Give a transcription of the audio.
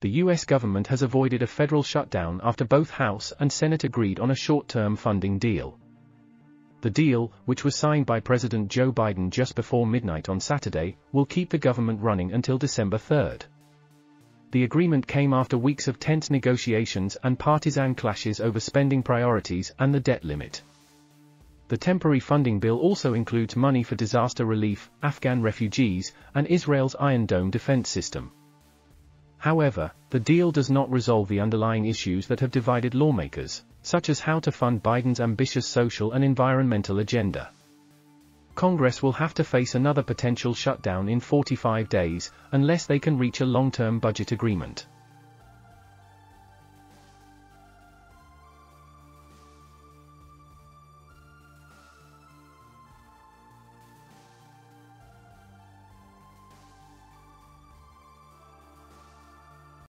the U.S. government has avoided a federal shutdown after both House and Senate agreed on a short-term funding deal. The deal, which was signed by President Joe Biden just before midnight on Saturday, will keep the government running until December 3rd. The agreement came after weeks of tense negotiations and partisan clashes over spending priorities and the debt limit. The temporary funding bill also includes money for disaster relief, Afghan refugees, and Israel's Iron Dome defense system. However, the deal does not resolve the underlying issues that have divided lawmakers, such as how to fund Biden's ambitious social and environmental agenda. Congress will have to face another potential shutdown in 45 days, unless they can reach a long-term budget agreement.